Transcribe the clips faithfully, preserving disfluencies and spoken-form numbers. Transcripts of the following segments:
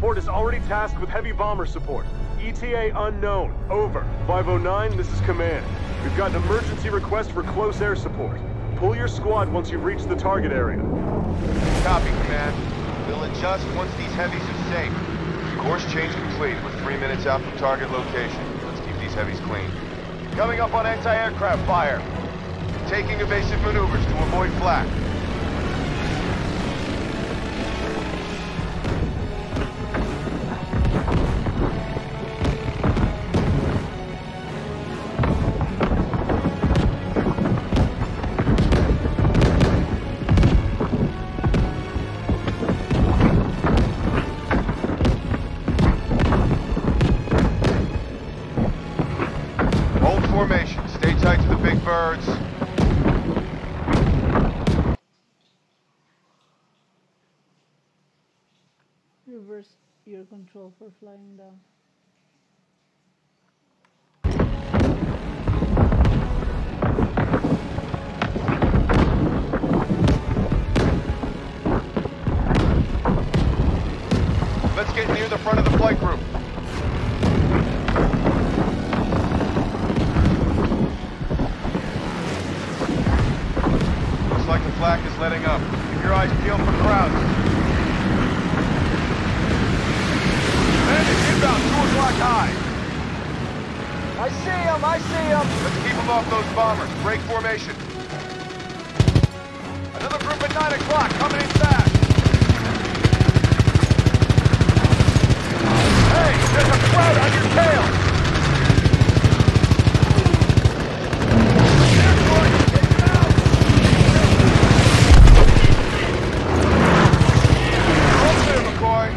Port is already tasked with heavy bomber support. E T A unknown. Over. five oh nine, this is command. We've got an emergency request for close air support. Pull your squad once you've reached the target area. Copy, command. We'll adjust once these heavies are safe. Course change complete. We're three minutes out from target location. Let's keep these heavies clean. Coming up on anti-aircraft fire. Taking evasive maneuvers to avoid flak. Reverse your control for flying down. Let's get near the front of the flight group. Looks like the flak is letting up. Keep your eyes peeled for crowds. Inbound, two o'clock high. I see him, I see him. Let's keep them off those bombers. Break formation. Another group at nine o'clock, coming in fast. Hey, there's a cloud on your tail. Get down. Close there, McCoy.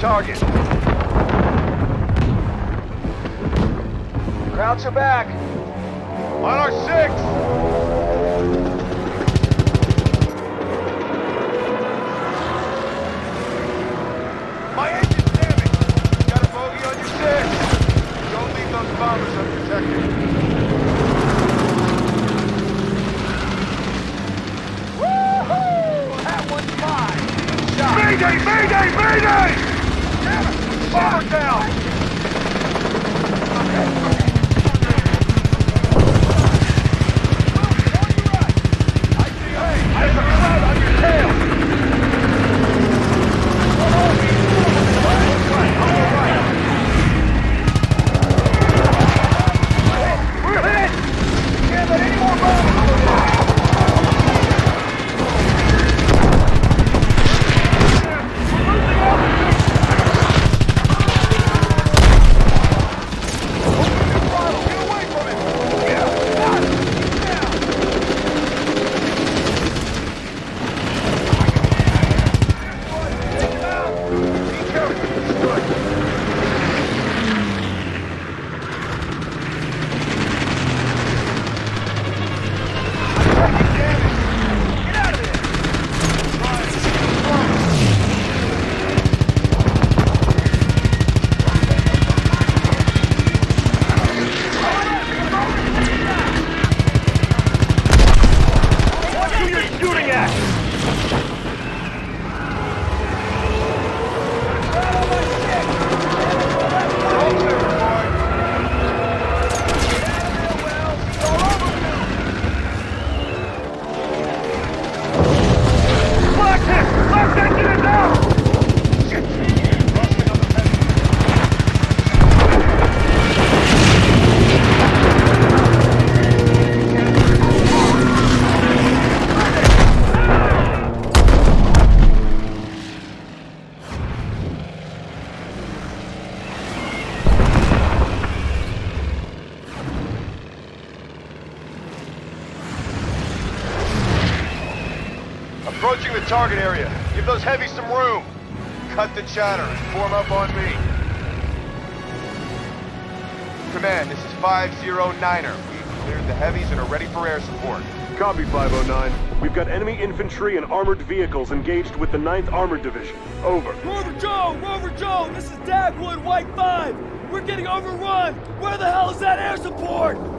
Target. Crowds are back. On our six. My engine's damaged. Got a bogey on your six. Don't leave those bombers unprotected. Woo-hoo! That one's mine. Mayday, mayday, mayday! Bomber down! Okay. Approaching the target area. Give those heavies some room. Cut the chatter and form up on me. Command, this is five oh niner. We've cleared the heavies and are ready for air support. Copy, five oh nine. We've got enemy infantry and armored vehicles engaged with the ninth Armored Division. Over. Rover Joe! Rover Joe! This is Dagwood, White five! We're getting overrun! Where the hell is that air support?